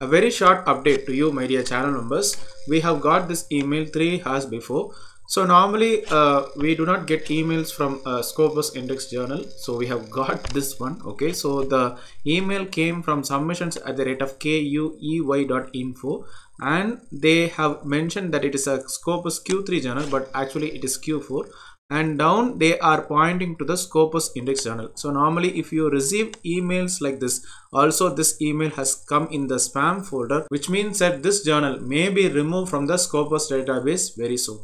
A very short update to you, my dear channel members. We have got this email 3 hours before. So normally we do not get emails from Scopus Index Journal. So we have got this one. Okay, so the email came from submissions@kuey.info and they have mentioned that it is a Scopus Q3 journal, but actually it is Q4. And down they are pointing to the Scopus Index Journal. So normally if you receive emails like this, also this email has come in the spam folder, which means that this journal may be removed from the Scopus database very soon.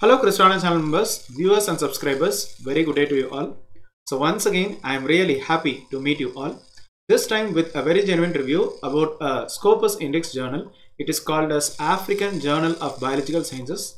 Hello Christiana channel members, viewers and subscribers, very good day to you all. So once again I am really happy to meet you all, this time with a very genuine review about a Scopus Index Journal. It is called as African Journal of Biological Sciences.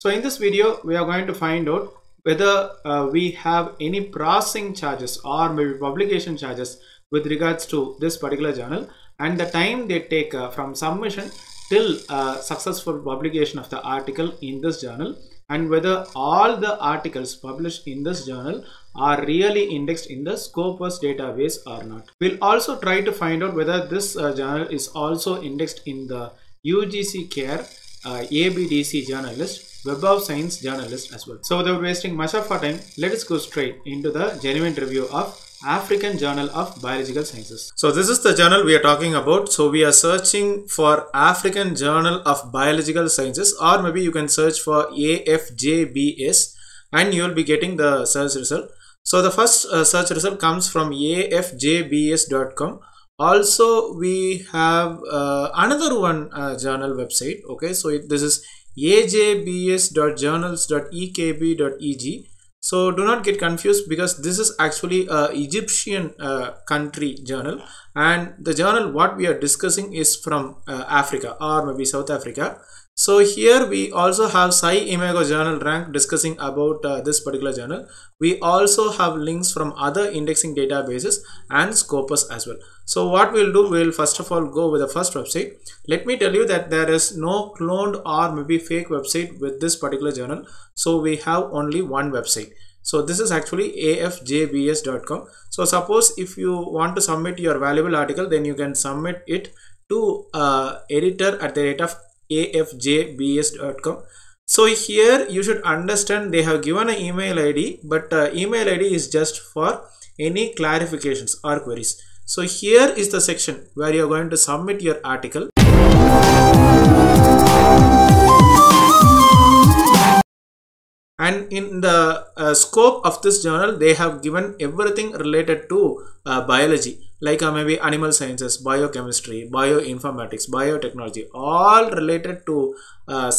So in this video, we are going to find out whether we have any processing charges or maybe publication charges with regards to this particular journal and the time they take from submission till successful publication of the article in this journal, and whether all the articles published in this journal are really indexed in the Scopus database or not. We'll also try to find out whether this journal is also indexed in the UGC CARE, ABDC journal list, Web of Science journal list as well. So without wasting much of our time, let us go straight into the genuine review of African Journal of Biological Sciences. So this is the journal we are talking about. So we are searching for African Journal of Biological Sciences, or maybe you can search for AFJBS and you will be getting the search result. So the first search result comes from afjbs.com. Also we have another one journal website. Okay, so this is ajbs.journals.ekb.eg. So do not get confused, because this is actually an Egyptian country journal, and the journal what we are discussing is from Africa or maybe South Africa. So here we also have SCImago journal rank discussing about this particular journal. We also have links from other indexing databases and Scopus as well. So what we'll do, we'll first of all go with the first website. Let me tell you that there is no cloned or maybe fake website with this particular journal. So we have only one website. So this is actually afjbs.com. So suppose if you want to submit your valuable article, then you can submit it to editor@afjbs.com. So here you should understand they have given an email ID, but email ID is just for any clarifications or queries. So here is the section where you are going to submit your article. And in the scope of this journal, they have given everything related to biology, like maybe animal sciences, biochemistry, bioinformatics, biotechnology, all related to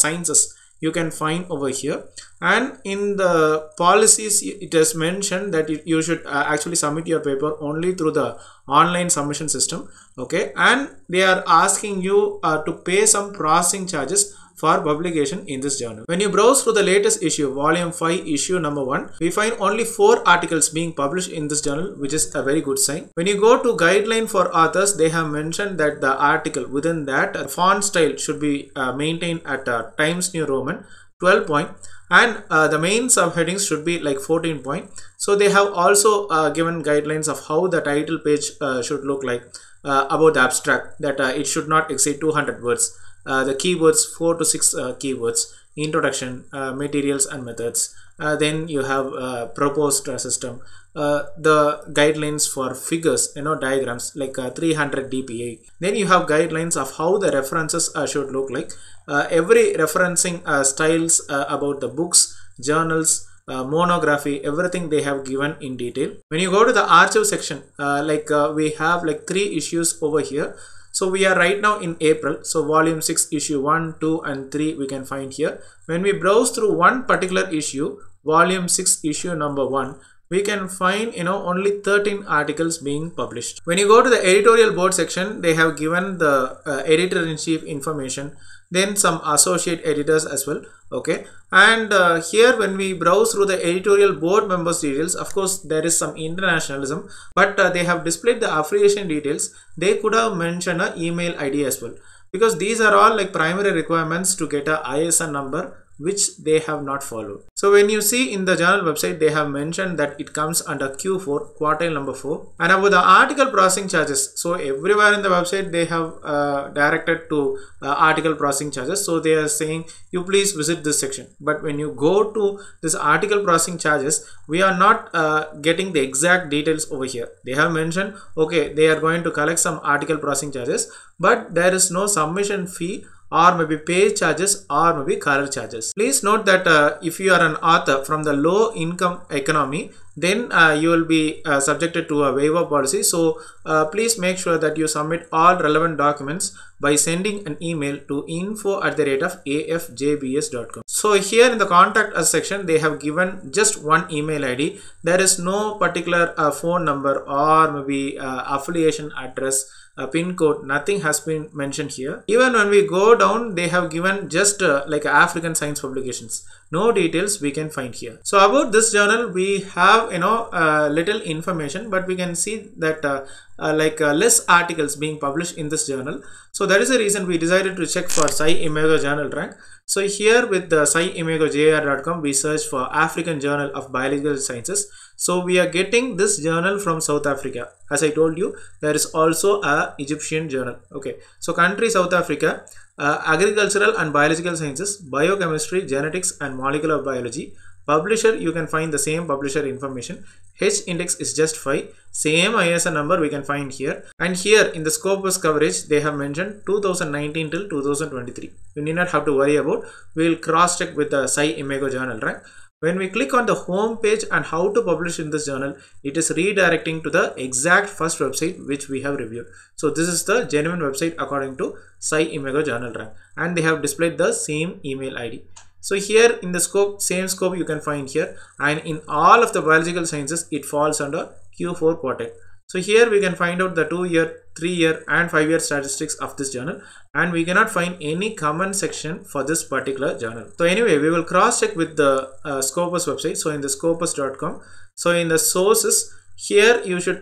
sciences you can find over here. And in the policies, it is mentioned that you should actually submit your paper only through the online submission system. Okay, and they are asking you to pay some processing charges for publication in this journal. When you browse through the latest issue, volume 5 issue number 1, we find only 4 articles being published in this journal, which is a very good sign. When you go to guideline for authors, they have mentioned that the article within that font style should be maintained at Times New Roman 12 point, and the main subheadings should be like 14 point. So they have also given guidelines of how the title page should look like, about the abstract, that it should not exceed 200 words. The keywords, 4 to 6 keywords, introduction, materials and methods, then you have proposed system, the guidelines for figures, diagrams like 300 dpi. Then you have guidelines of how the references should look like, every referencing styles about the books, journals, monography, everything they have given in detail. When you go to the archive section, we have 3 issues over here. So we are right now in April. So volume 6 issue 1, 2 and 3 we can find here. When we browse through one particular issue, volume 6 issue number 1, we can find only 13 articles being published. When you go to the editorial board section, they have given the editor-in-chief information, then some associate editors as well. Okay, and here when we browse through the editorial board members details, of course there is some internationalism, but they have displayed the affiliation details. They could have mentioned an email ID as well, because these are all primary requirements to get a ISSN number, which they have not followed. So when you see in the journal website, they have mentioned that it comes under Q4, quartile number 4. And about the article processing charges, so everywhere in the website they have directed to article processing charges. So they are saying you please visit this section. But when you go to this article processing charges, we are not getting the exact details over here. They have mentioned, okay, they are going to collect some article processing charges, but there is no submission fee, or maybe page charges, or maybe career charges. Please note that if you are an author from the low income economy, then you will be subjected to a waiver policy. So please make sure that you submit all relevant documents by sending an email to info@afjbs.com. So here in the contact us section, they have given just one email ID. There is no particular phone number or maybe affiliation address, a pin code, nothing has been mentioned here. Even when we go down, they have given just like African Science Publications. No details we can find here. So about this journal, we have, you know, little information, but we can see that less articles being published in this journal. So that is the reason we decided to check for SCImago journal rank. So here with the SCImago.jr.com, we search for African Journal of Biological Sciences. So we are getting this journal from South Africa. As I told you, there is also a Egyptian journal. Okay, so country South Africa, agricultural and biological sciences, biochemistry, genetics and molecular biology. Publisher, you can find the same publisher information. H index is just 5. Same ISSN number we can find here. And here in the Scopus coverage, they have mentioned 2019 till 2023. You need not have to worry about. We will cross check with the SCImago journal rank. When we click on the home page and how to publish in this journal, it is redirecting to the exact first website which we have reviewed. So this is the genuine website according to SCImago journal rank, and they have displayed the same email ID. So here in the scope, same scope you can find here, and in all of the biological sciences, it falls under Q4 quartile. So here we can find out the 2-year, 3-year and 5-year statistics of this journal, and we cannot find any comment section for this particular journal. So anyway, we will cross check with the Scopus website. So in the Scopus.com, so in the sources, here you should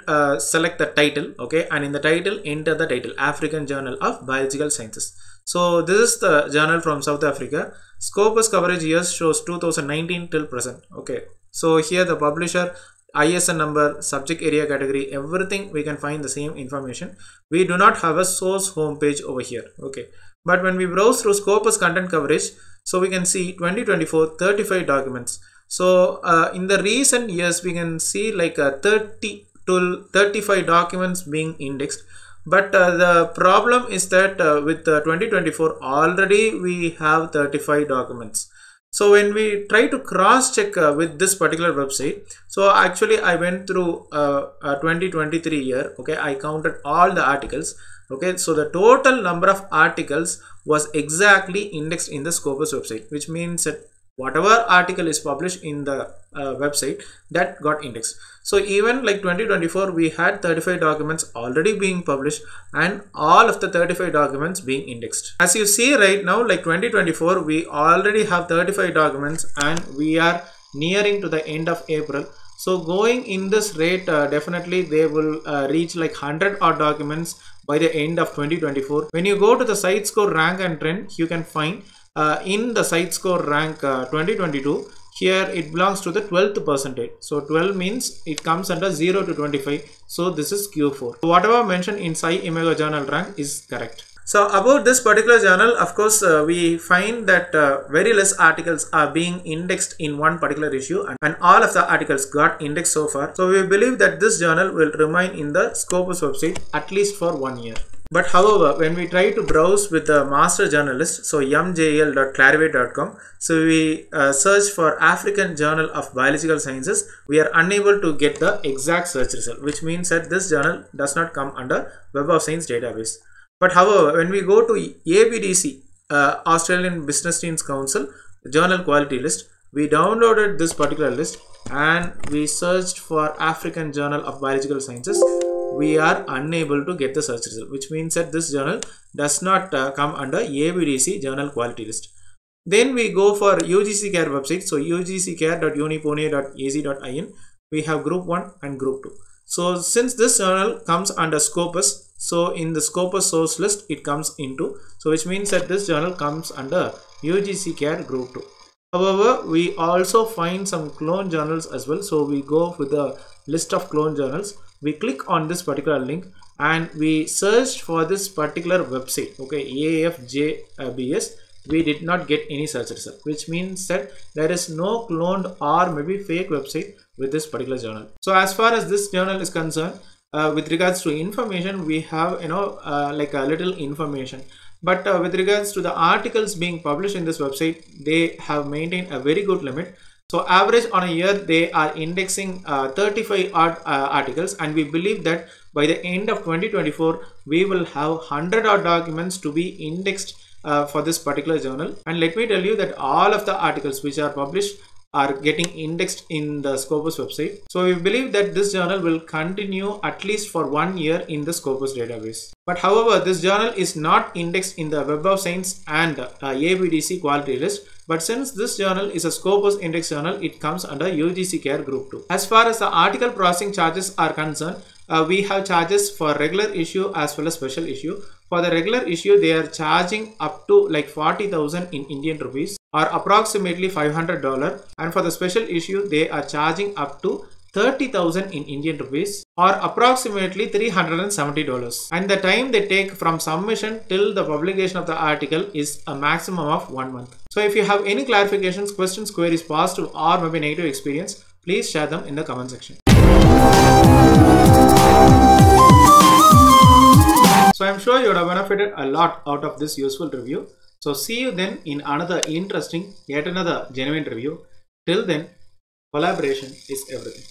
select the title, okay, and in the title enter the title African Journal of Biological Sciences. So this is the journal from South Africa. Scopus coverage years shows 2019 till present. Okay, so here the publisher, ISSN number, subject area category, everything we can find the same information. We do not have a source homepage over here. Okay, but when we browse through Scopus content coverage, so we can see 2024 35 documents. So in the recent years, we can see like 30 to 35 documents being indexed. But the problem is that with 2024 already we have 35 documents. So when we try to cross check with this particular website, so actually I went through 2023 year. Okay, I counted all the articles. Okay, so the total number of articles was exactly indexed in the Scopus website, which means that whatever article is published in the website, that got indexed. So even like 2024, we had 35 documents already being published, and all of the 35 documents being indexed. As you see right now, like 2024, we already have 35 documents and we are nearing to the end of April. So going in this rate, definitely they will reach like 100 odd documents by the end of 2024. When you go to the CiteScore rank and trend, you can find in the CiteScore rank 2022, here it belongs to the 12th percentile. So 12 means it comes under 0 to 25. So this is Q4. Whatever mentioned in SCImago journal rank is correct. So about this particular journal, of course, we find that very less articles are being indexed in one particular issue, and all of the articles got indexed so far. So we believe that this journal will remain in the Scopus website at least for 1 year. But however, when we try to browse with the master journalist, so mjl.clarivate.com, so we search for African Journal of Biological Sciences, we are unable to get the exact search result, which means that this journal does not come under Web of Science database. But however, when we go to ABDC, Australian Business Teams Council journal quality list, we downloaded this particular list and we searched for African Journal of Biological Sciences. We are unable to get the search result, which means that this journal does not come under ABDC journal quality list. Then we go for UGC CARE website. So ugccare.unipune.ac.in, we have group 1 and group 2. So since this journal comes under Scopus, so in the Scopus source list it comes into, so which means that this journal comes under UGC CARE group 2. However, we also find some clone journals as well. So we go with the list of clone journals. We click on this particular link and we searched for this particular website. Okay, AFJBS. We did not get any search result, which means that there is no cloned or maybe fake website with this particular journal. So as far as this journal is concerned, with regards to information, we have, you know, like a little information. But with regards to the articles being published in this website, they have maintained a very good limit. So average on a year, they are indexing 35 odd articles, and we believe that by the end of 2024, we will have 100 odd documents to be indexed for this particular journal. And let me tell you that all of the articles which are published are getting indexed in the Scopus website. So we believe that this journal will continue at least for 1 year in the Scopus database. But however, this journal is not indexed in the Web of Science and ABDC quality list. But since this journal is a Scopus index journal, it comes under UGC CARE Group 2. As far as the article processing charges are concerned, we have charges for regular issue as well as special issue. For the regular issue, they are charging up to like 40,000 in Indian rupees or approximately $500. And for the special issue, they are charging up to 30,000 in Indian rupees or approximately $370. And the time they take from submission till the publication of the article is a maximum of 1 month. So if you have any clarifications, questions, queries, positive or maybe negative experience, please share them in the comment section. So I'm sure you would have benefited a lot out of this useful review. So see you then in another interesting, yet another genuine review. Till then, collaboration is everything.